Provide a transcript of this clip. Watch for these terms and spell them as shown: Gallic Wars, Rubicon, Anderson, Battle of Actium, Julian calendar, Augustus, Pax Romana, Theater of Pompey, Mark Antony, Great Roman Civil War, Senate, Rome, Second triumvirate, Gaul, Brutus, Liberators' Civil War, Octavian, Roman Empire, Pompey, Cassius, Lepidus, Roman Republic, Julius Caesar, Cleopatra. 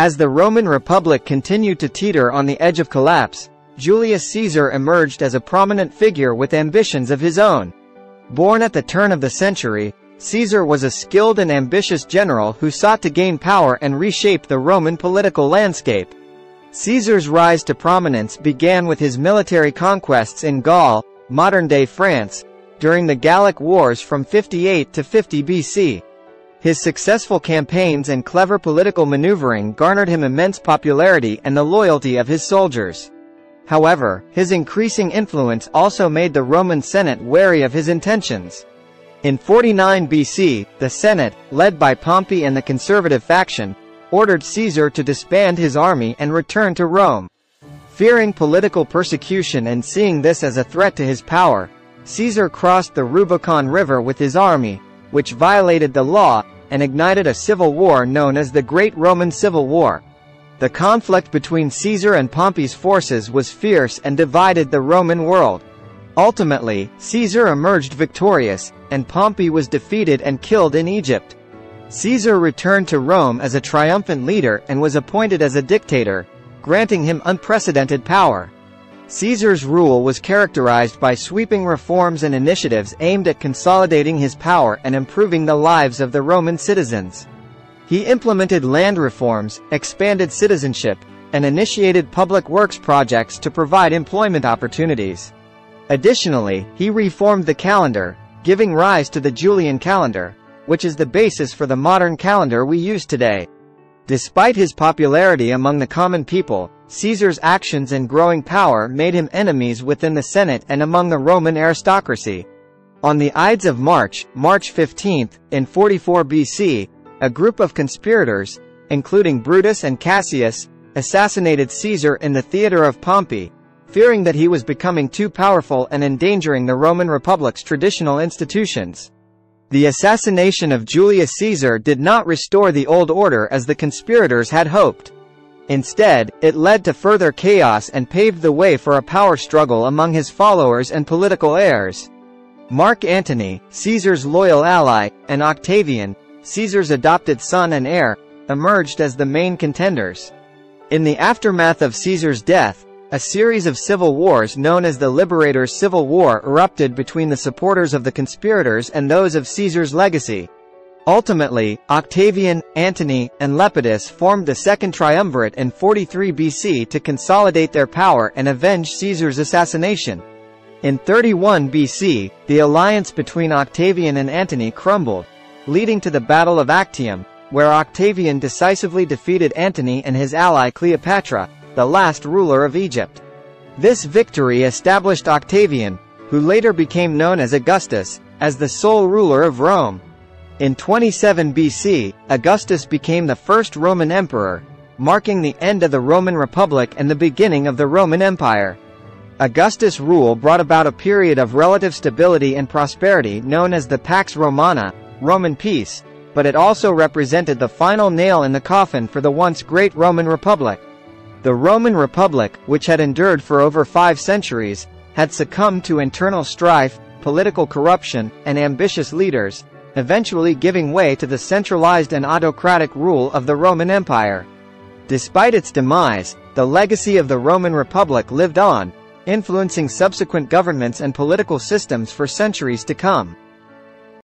As the Roman Republic continued to teeter on the edge of collapse, Julius Caesar emerged as a prominent figure with ambitions of his own. Born at the turn of the century, Caesar was a skilled and ambitious general who sought to gain power and reshape the Roman political landscape. Caesar's rise to prominence began with his military conquests in Gaul, modern-day France, during the Gallic Wars from 58 to 50 BC. His successful campaigns and clever political maneuvering garnered him immense popularity and the loyalty of his soldiers. However, his increasing influence also made the Roman Senate wary of his intentions. In 49 BC, the Senate, led by Pompey and the conservative faction, ordered Caesar to disband his army and return to Rome. Fearing political persecution and seeing this as a threat to his power, Caesar crossed the Rubicon River with his army, which violated the law, and ignited a civil war known as the Great Roman Civil War. The conflict between Caesar and Pompey's forces was fierce and divided the Roman world. Ultimately, Caesar emerged victorious, and Pompey was defeated and killed in Egypt. Caesar returned to Rome as a triumphant leader and was appointed as a dictator, granting him unprecedented power. Caesar's rule was characterized by sweeping reforms and initiatives aimed at consolidating his power and improving the lives of the Roman citizens. He implemented land reforms, expanded citizenship, and initiated public works projects to provide employment opportunities. Additionally, he reformed the calendar, giving rise to the Julian calendar, which is the basis for the modern calendar we use today. Despite his popularity among the common people, Caesar's actions and growing power made him enemies within the Senate and among the Roman aristocracy. On the Ides of March, March 15, in 44 BC, a group of conspirators, including Brutus and Cassius, assassinated Caesar in the Theater of Pompey, fearing that he was becoming too powerful and endangering the Roman Republic's traditional institutions. The assassination of Julius Caesar did not restore the old order as the conspirators had hoped. Instead, it led to further chaos and paved the way for a power struggle among his followers and political heirs. Mark Antony, Caesar's loyal ally, and Octavian, Caesar's adopted son and heir, emerged as the main contenders. In the aftermath of Caesar's death, a series of civil wars known as the Liberators' Civil War erupted between the supporters of the conspirators and those of Caesar's legacy. Ultimately, Octavian, Antony, and Lepidus formed the Second Triumvirate in 43 BC to consolidate their power and avenge Caesar's assassination. In 31 BC, the alliance between Octavian and Antony crumbled, leading to the Battle of Actium, where Octavian decisively defeated Antony and his ally Cleopatra, the last ruler of Egypt. This victory established Octavian, who later became known as Augustus, as the sole ruler of Rome. In 27 BC, Augustus became the first Roman emperor, marking the end of the Roman Republic and the beginning of the Roman Empire. Augustus' rule brought about a period of relative stability and prosperity known as the Pax Romana, Roman peace, but it also represented the final nail in the coffin for the once great Roman Republic. The Roman Republic, which had endured for over 5 centuries, had succumbed to internal strife, political corruption, and ambitious leaders, eventually giving way to the centralized and autocratic rule of the Roman Empire. Despite its demise, the legacy of the Roman Republic lived on, influencing subsequent governments and political systems for centuries to come.